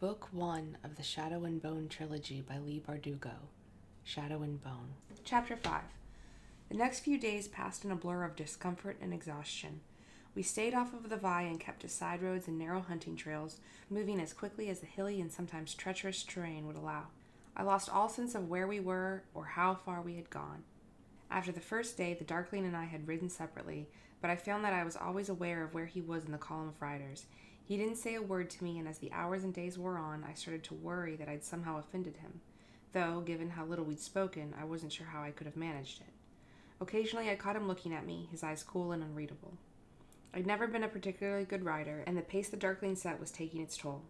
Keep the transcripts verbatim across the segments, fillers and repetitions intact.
Book one of the Shadow and Bone trilogy by Leigh Bardugo. Shadow and Bone. Chapter five. The next few days passed in a blur of discomfort and exhaustion. We stayed off of the Vi and kept to side roads and narrow hunting trails, moving as quickly as the hilly and sometimes treacherous terrain would allow. I lost all sense of where we were or how far we had gone. After the first day, the Darkling and I had ridden separately, but I found that I was always aware of where he was in the column of riders. He didn't say a word to me, and as the hours and days wore on, I started to worry that I'd somehow offended him, though, given how little we'd spoken, I wasn't sure how I could have managed it. Occasionally, I caught him looking at me, his eyes cool and unreadable. I'd never been a particularly good rider, and the pace the Darkling set was taking its toll.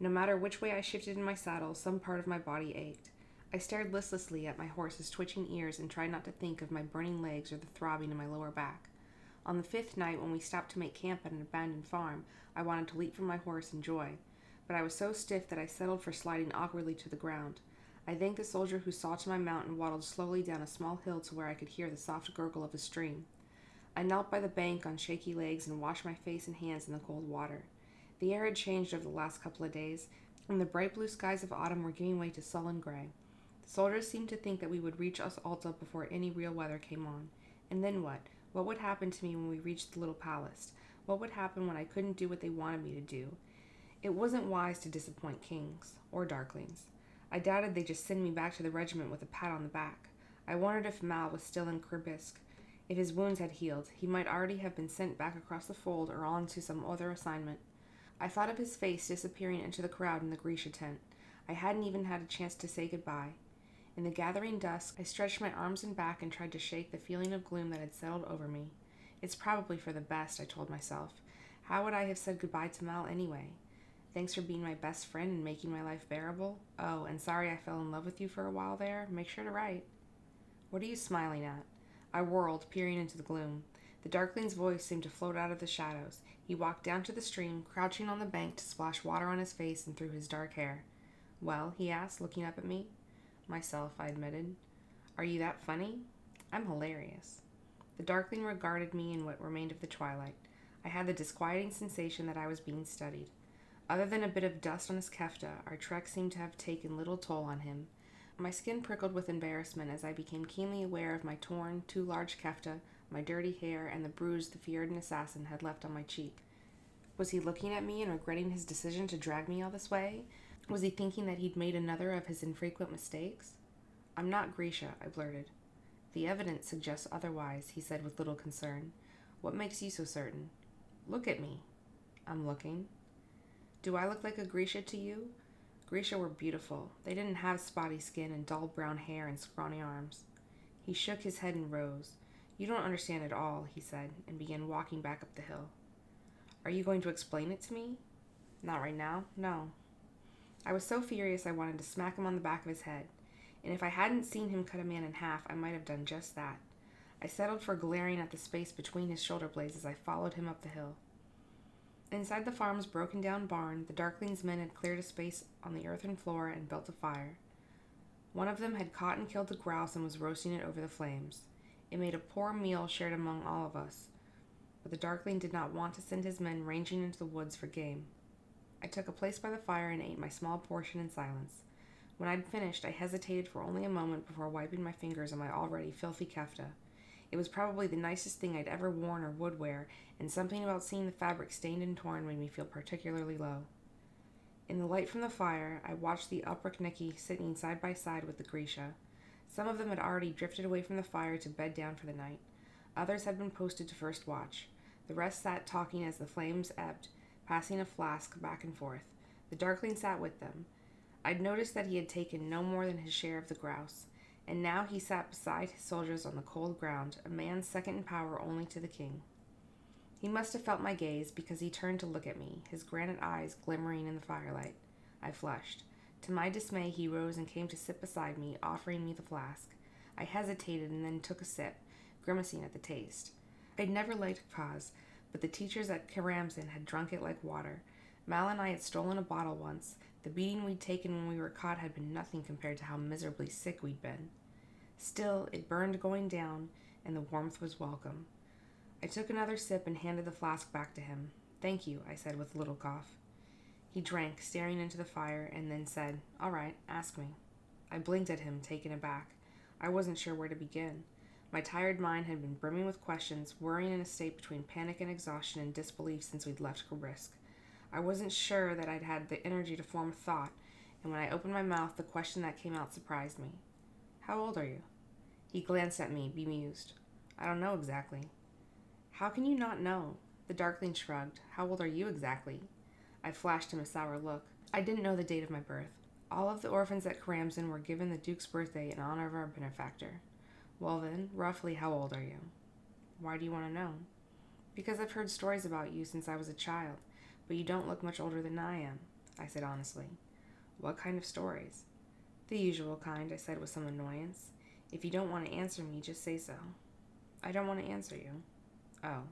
No matter which way I shifted in my saddle, some part of my body ached. I stared listlessly at my horse's twitching ears and tried not to think of my burning legs or the throbbing in my lower back. On the fifth night, when we stopped to make camp at an abandoned farm, I wanted to leap from my horse in joy, but I was so stiff that I settled for sliding awkwardly to the ground. I thanked the soldier who saw to my mount and waddled slowly down a small hill to where I could hear the soft gurgle of a stream. I knelt by the bank on shaky legs and washed my face and hands in the cold water. The air had changed over the last couple of days, and the bright blue skies of autumn were giving way to sullen gray. The soldiers seemed to think that we would reach Os Alta before any real weather came on. And then what? What would happen to me when we reached the Little Palace? What would happen when I couldn't do what they wanted me to do? It wasn't wise to disappoint kings, or Darklings. I doubted they'd just send me back to the regiment with a pat on the back. I wondered if Mal was still in Kribirsk. If his wounds had healed, he might already have been sent back across the fold or on to some other assignment. I thought of his face disappearing into the crowd in the Grisha tent. I hadn't even had a chance to say goodbye. In the gathering dusk, I stretched my arms and back and tried to shake the feeling of gloom that had settled over me. It's probably for the best, I told myself. How would I have said goodbye to Mal anyway? Thanks for being my best friend and making my life bearable. Oh, and sorry I fell in love with you for a while there. Make sure to write. What are you smiling at? I whirled, peering into the gloom. The Darkling's voice seemed to float out of the shadows. He walked down to the stream, crouching on the bank to splash water on his face and through his dark hair. Well, he asked, looking up at me. Myself, I admitted. Are you that funny? I'm hilarious. The Darkling regarded me in what remained of the twilight. I had the disquieting sensation that I was being studied. Other than a bit of dust on his kefta, our trek seemed to have taken little toll on him. My skin prickled with embarrassment as I became keenly aware of my torn, too large kefta, my dirty hair, and the bruise the Fjerdan assassin had left on my cheek. Was he looking at me and regretting his decision to drag me all this way? Was he thinking that he'd made another of his infrequent mistakes? I'm not Grisha, I blurted. The evidence suggests otherwise, he said with little concern. What makes you so certain? Look at me. I'm looking. Do I look like a Grisha to you? Grisha were beautiful. They didn't have spotty skin and dull brown hair and scrawny arms. He shook his head and rose. You don't understand at all, he said, and began walking back up the hill. Are you going to explain it to me? Not right now, no. I was so furious I wanted to smack him on the back of his head, and if I hadn't seen him cut a man in half, I might have done just that. I settled for glaring at the space between his shoulder blades as I followed him up the hill. Inside the farm's broken-down barn, the Darkling's men had cleared a space on the earthen floor and built a fire. One of them had caught and killed a grouse and was roasting it over the flames. It made a poor meal shared among all of us, but the Darkling did not want to send his men ranging into the woods for game. I took a place by the fire and ate my small portion in silence. When I'd finished, I hesitated for only a moment before wiping my fingers on my already filthy kefta. It was probably the nicest thing I'd ever worn or would wear, and something about seeing the fabric stained and torn made me feel particularly low. In the light from the fire, I watched the Uprikniki sitting side by side with the Grisha. Some of them had already drifted away from the fire to bed down for the night. Others had been posted to first watch. The rest sat talking as the flames ebbed, passing a flask back and forth. The Darkling sat with them. I'd noticed that he had taken no more than his share of the grouse, and now he sat beside his soldiers on the cold ground, a man second in power only to the king. He must have felt my gaze, because he turned to look at me, his granite eyes glimmering in the firelight. I flushed. To my dismay, he rose and came to sit beside me, offering me the flask. I hesitated and then took a sip, grimacing at the taste. I'd never liked kvass, but the teachers at Keramzin had drunk it like water. Mal and I had stolen a bottle once. The beating we'd taken when we were caught had been nothing compared to how miserably sick we'd been. Still, it burned going down, and the warmth was welcome. I took another sip and handed the flask back to him. Thank you, I said with a little cough. He drank, staring into the fire, and then said, "All right, ask me." I blinked at him, taken aback. I wasn't sure where to begin. My tired mind had been brimming with questions, worrying in a state between panic and exhaustion and disbelief since we'd left Kribirsk. I wasn't sure that I'd had the energy to form a thought, and when I opened my mouth, the question that came out surprised me. "How old are you?" He glanced at me, bemused. "I don't know exactly." "How can you not know?" The Darkling shrugged. "How old are you exactly?" I flashed him a sour look. I didn't know the date of my birth. All of the orphans at Keramzin were given the Duke's birthday in honor of our benefactor. "Well then, roughly how old are you?" "Why do you want to know?" "Because I've heard stories about you since I was a child, but you don't look much older than I am," I said honestly. "What kind of stories?" "The usual kind," I said with some annoyance. "If you don't want to answer me, just say so." "I don't want to answer you." "Oh."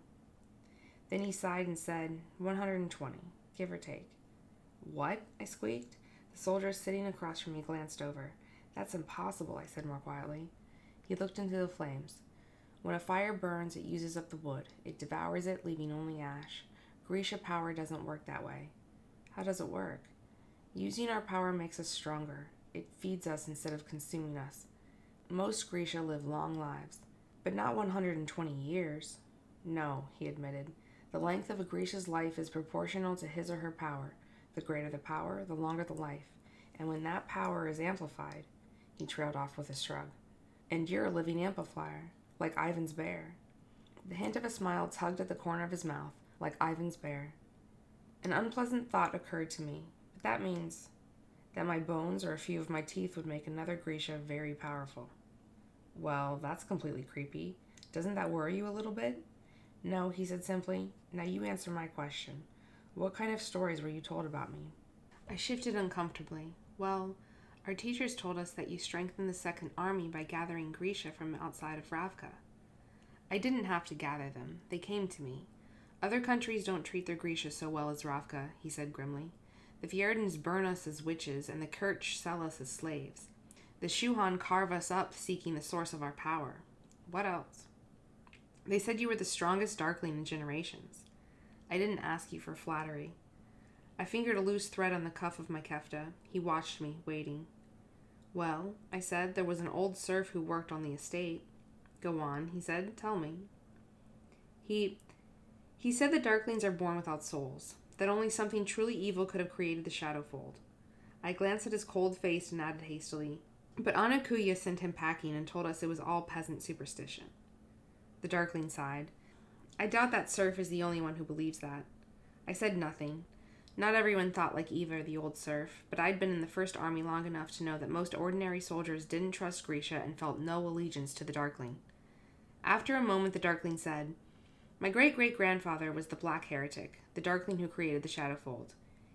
Then he sighed and said, one hundred twenty, give or take." "What?" I squeaked. The soldier sitting across from me glanced over. "That's impossible," I said more quietly. He looked into the flames. "When a fire burns, it uses up the wood. It devours it, leaving only ash. Grisha power doesn't work that way." "How does it work?" "Using our power makes us stronger. It feeds us instead of consuming us. Most Grisha live long lives, but not one hundred twenty years. "No," he admitted. "The length of a Grisha's life is proportional to his or her power. The greater the power, the longer the life. And when that power is amplified," he trailed off with a shrug. "And you're a living amplifier, like Ivan's bear." The hint of a smile tugged at the corner of his mouth, like Ivan's bear. An unpleasant thought occurred to me, but that means that my bones or a few of my teeth would make another Grisha very powerful. "Well, that's completely creepy. Doesn't that worry you a little bit?" "No," he said simply. "Now you answer my question. What kind of stories were you told about me?" I shifted uncomfortably. "Well, our teachers told us that you strengthened the Second Army by gathering Grisha from outside of Ravka." I didn't have to gather them. They came to me. "Other countries don't treat their Grisha so well as Ravka," he said grimly. "The Fjerdans burn us as witches, and the Kirch sell us as slaves. The Shuhan carve us up, seeking the source of our power. What else?" "They said you were the strongest Darkling in generations." I didn't ask you for flattery. I fingered a loose thread on the cuff of my kefta. He watched me, waiting. "Well," I said, "there was an old serf who worked on the estate." "Go on," he said. "Tell me." He, he said the Darklings are born without souls, that only something truly evil could have created the Shadowfold. I glanced at his cold face and added hastily, "But Anakuya sent him packing and told us it was all peasant superstition." The Darkling sighed. "I doubt that serf is the only one who believes that." I said nothing. Not everyone thought like Eva or the old serf, but I'd been in the First Army long enough to know that most ordinary soldiers didn't trust Grisha and felt no allegiance to the Darkling. After a moment, the Darkling said, "My great-great-grandfather was the Black Heretic, the Darkling who created the Shadowfold.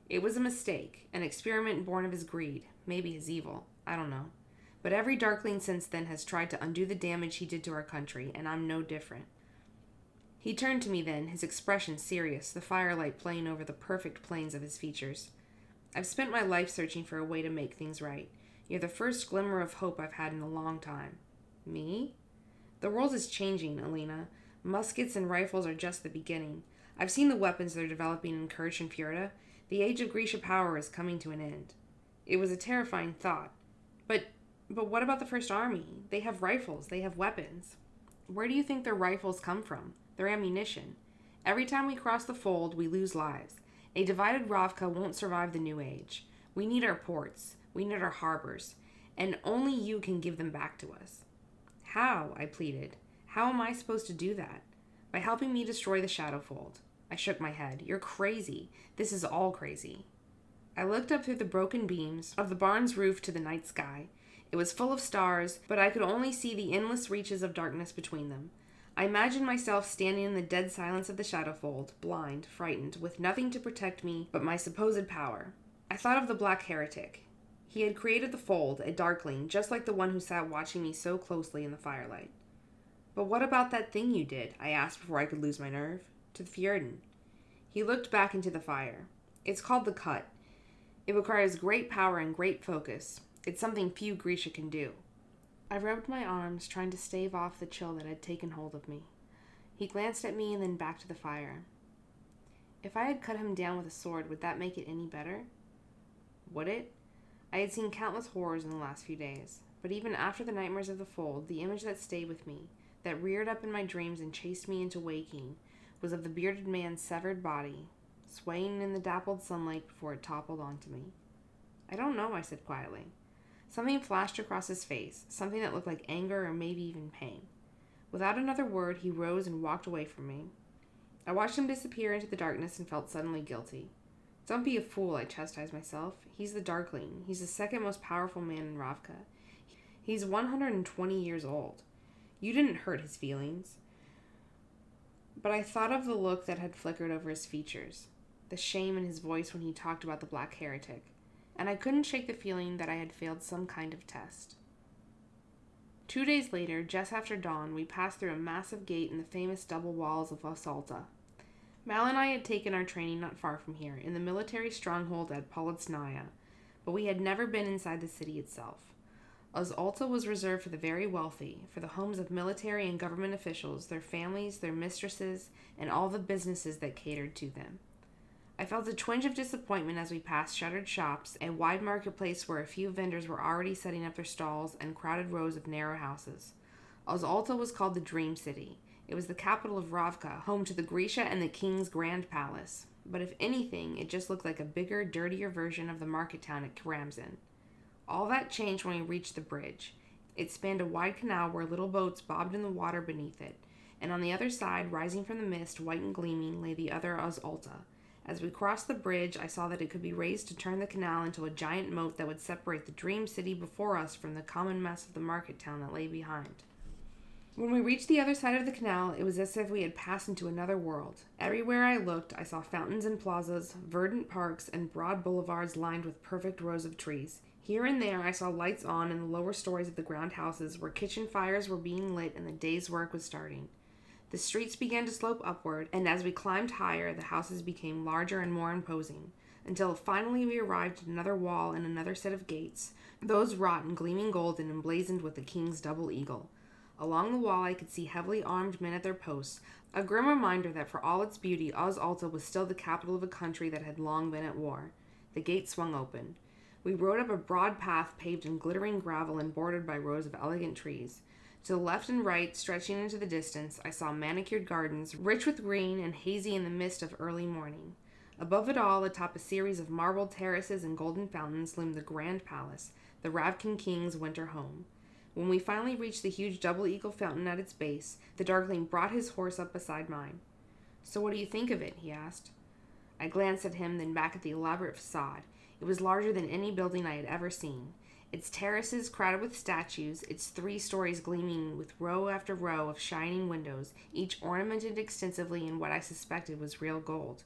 It was a mistake, an experiment born of his greed, maybe his evil, I don't know. But every Darkling since then has tried to undo the damage he did to our country, and I'm no different." He turned to me then, his expression serious, the firelight playing over the perfect planes of his features. "I've spent my life searching for a way to make things right. You're the first glimmer of hope I've had in a long time." "Me?" "The world is changing, Alina. Muskets and rifles are just the beginning. I've seen the weapons they're developing in Kerch and Fjerda. The age of Grisha power is coming to an end." It was a terrifying thought. But, but what about the First Army? They have rifles. They have weapons. Where do you think their rifles come from? Their ammunition. Every time we cross the fold, we lose lives. A divided Ravka won't survive the new age. We need our ports. We need our harbors. And only you can give them back to us." "How?" I pleaded. "How am I supposed to do that?" "By helping me destroy the Shadowfold." I shook my head. "You're crazy. This is all crazy." I looked up through the broken beams of the barn's roof to the night sky. It was full of stars, but I could only see the endless reaches of darkness between them. I imagined myself standing in the dead silence of the Shadowfold, blind, frightened, with nothing to protect me but my supposed power. I thought of the Black Heretic. He had created the Fold, a Darkling, just like the one who sat watching me so closely in the firelight. "But what about that thing you did?" I asked before I could lose my nerve. "To the Fjerdan." He looked back into the fire. "It's called the Cut. It requires great power and great focus. It's something few Grisha can do." I rubbed my arms, trying to stave off the chill that had taken hold of me. He glanced at me and then back to the fire. If I had cut him down with a sword, would that make it any better? Would it? I had seen countless horrors in the last few days, but even after the nightmares of the fold, the image that stayed with me, that reared up in my dreams and chased me into waking, was of the bearded man's severed body, swaying in the dappled sunlight before it toppled onto me. I don't know, I said quietly. Something flashed across his face, something that looked like anger or maybe even pain. Without another word, he rose and walked away from me. I watched him disappear into the darkness and felt suddenly guilty. Don't be a fool, I chastised myself. He's the Darkling. He's the second most powerful man in Ravka. He's one hundred twenty years old. You didn't hurt his feelings. But I thought of the look that had flickered over his features, the shame in his voice when he talked about the Black Heretic, and I couldn't shake the feeling that I had failed some kind of test. Two days later, just after dawn, we passed through a massive gate in the famous double walls of Os Alta. Mal and I had taken our training not far from here, in the military stronghold at Politsnaya, but we had never been inside the city itself. Os Alta was reserved for the very wealthy, for the homes of military and government officials, their families, their mistresses, and all the businesses that catered to them. I felt a twinge of disappointment as we passed shuttered shops, a wide marketplace where a few vendors were already setting up their stalls, and crowded rows of narrow houses. Os Alta was called the Dream City. It was the capital of Ravka, home to the Grisha and the King's Grand Palace. But if anything, it just looked like a bigger, dirtier version of the market town at Keramzin. All that changed when we reached the bridge. It spanned a wide canal where little boats bobbed in the water beneath it, and on the other side, rising from the mist, white and gleaming, lay the other Os Alta. As we crossed the bridge, I saw that it could be raised to turn the canal into a giant moat that would separate the Dream City before us from the common mess of the market town that lay behind. When we reached the other side of the canal, it was as if we had passed into another world. Everywhere I looked, I saw fountains and plazas, verdant parks, and broad boulevards lined with perfect rows of trees. Here and there, I saw lights on in the lower stories of the ground houses where kitchen fires were being lit and the day's work was starting. The streets began to slope upward, and as we climbed higher, the houses became larger and more imposing, until finally we arrived at another wall and another set of gates, those wrought in gleaming gold and emblazoned with the king's double eagle. Along the wall, I could see heavily armed men at their posts, a grim reminder that for all its beauty, Os Alta was still the capital of a country that had long been at war. The gate swung open. We rode up a broad path paved in glittering gravel and bordered by rows of elegant trees. To the left and right, stretching into the distance, I saw manicured gardens, rich with green and hazy in the mist of early morning. Above it all, atop a series of marble terraces and golden fountains, loomed the Grand Palace, the Ravkin King's winter home. When we finally reached the huge double eagle fountain at its base, the Darkling brought his horse up beside mine. "So what do you think of it?" he asked. I glanced at him, then back at the elaborate facade. It was larger than any building I had ever seen. Its terraces crowded with statues, its three stories gleaming with row after row of shining windows, each ornamented extensively in what I suspected was real gold.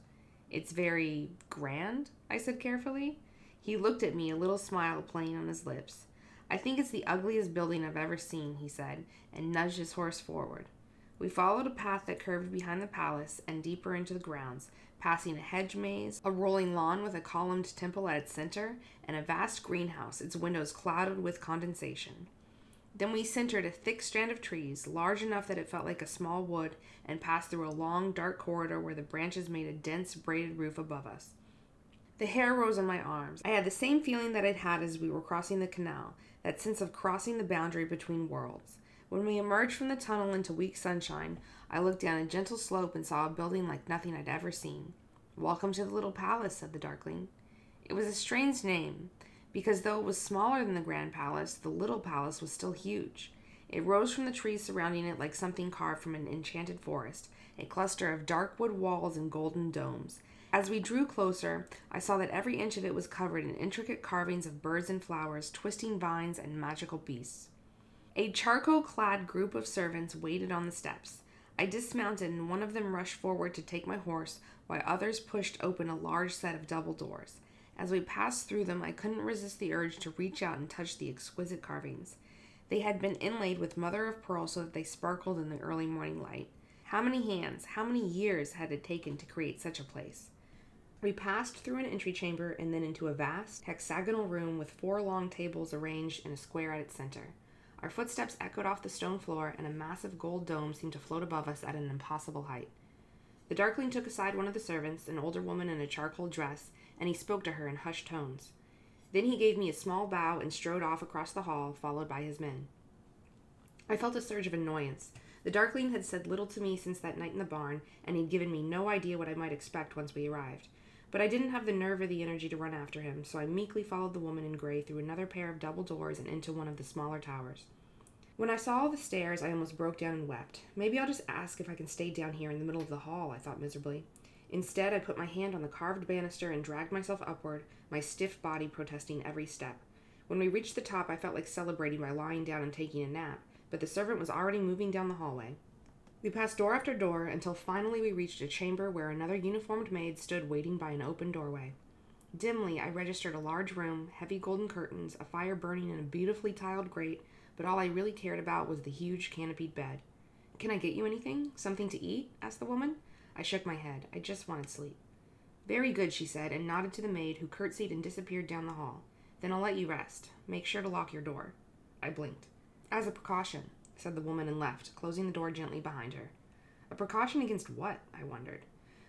"It's very grand," I said carefully. He looked at me, a little smile playing on his lips. "I think it's the ugliest building I've ever seen," he said, and nudged his horse forward. We followed a path that curved behind the palace and deeper into the grounds, passing a hedge maze, a rolling lawn with a columned temple at its center, and a vast greenhouse, its windows clouded with condensation. Then we centered a thick strand of trees, large enough that it felt like a small wood, and passed through a long, dark corridor where the branches made a dense, braided roof above us. The hair rose on my arms. I had the same feeling that I'd had as we were crossing the canal, that sense of crossing the boundary between worlds. When we emerged from the tunnel into weak sunshine, I looked down a gentle slope and saw a building like nothing I'd ever seen. "Welcome to the Little Palace," said the Darkling. It was a strange name, because though it was smaller than the Grand Palace, the Little Palace was still huge. It rose from the trees surrounding it like something carved from an enchanted forest, a cluster of dark wood walls and golden domes. As we drew closer, I saw that every inch of it was covered in intricate carvings of birds and flowers, twisting vines, and magical beasts. A charcoal-clad group of servants waited on the steps. I dismounted, and one of them rushed forward to take my horse, while others pushed open a large set of double doors. As we passed through them, I couldn't resist the urge to reach out and touch the exquisite carvings. They had been inlaid with mother-of-pearl so that they sparkled in the early morning light. How many hands, how many years had it taken to create such a place? We passed through an entry chamber and then into a vast, hexagonal room with four long tables arranged in a square at its center. Our footsteps echoed off the stone floor, and a massive gold dome seemed to float above us at an impossible height. The Darkling took aside one of the servants, an older woman in a charcoal dress, and he spoke to her in hushed tones. Then he gave me a small bow and strode off across the hall, followed by his men. I felt a surge of annoyance. The Darkling had said little to me since that night in the barn, and he'd given me no idea what I might expect once we arrived. But I didn't have the nerve or the energy to run after him, so I meekly followed the woman in gray through another pair of double doors and into one of the smaller towers. When I saw the stairs, I almost broke down and wept. Maybe I'll just ask if I can stay down here in the middle of the hall, I thought miserably. Instead, I put my hand on the carved banister and dragged myself upward, my stiff body protesting every step. When we reached the top, I felt like celebrating by lying down and taking a nap, but the servant was already moving down the hallway. We passed door after door until finally we reached a chamber where another uniformed maid stood waiting by an open doorway. Dimly, I registered a large room, heavy golden curtains, a fire burning in a beautifully tiled grate, but all I really cared about was the huge canopied bed. "Can I get you anything? Something to eat?" asked the woman. I shook my head. I just wanted sleep. "Very good," she said, and nodded to the maid, who curtsied and disappeared down the hall. "Then I'll let you rest. Make sure to lock your door." I blinked. "As a precaution," said the woman and left, closing the door gently behind her. A precaution against what? I wondered.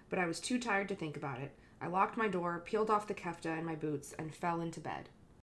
But I was too tired to think about it. I locked my door, peeled off the kefta and my boots, and fell into bed.